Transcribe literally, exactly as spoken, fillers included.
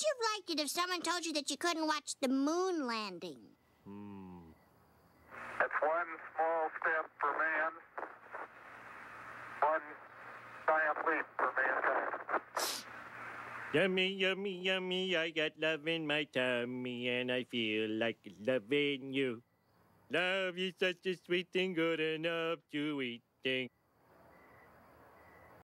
Would you have liked it if someone told you that you couldn't watch the moon landing? Hmm. That's one small step for man, one giant leap for mankind. Yummy, yummy, yummy, I got love in my tummy, and I feel like loving you. Love is such a sweet thing, good enough to eat thing.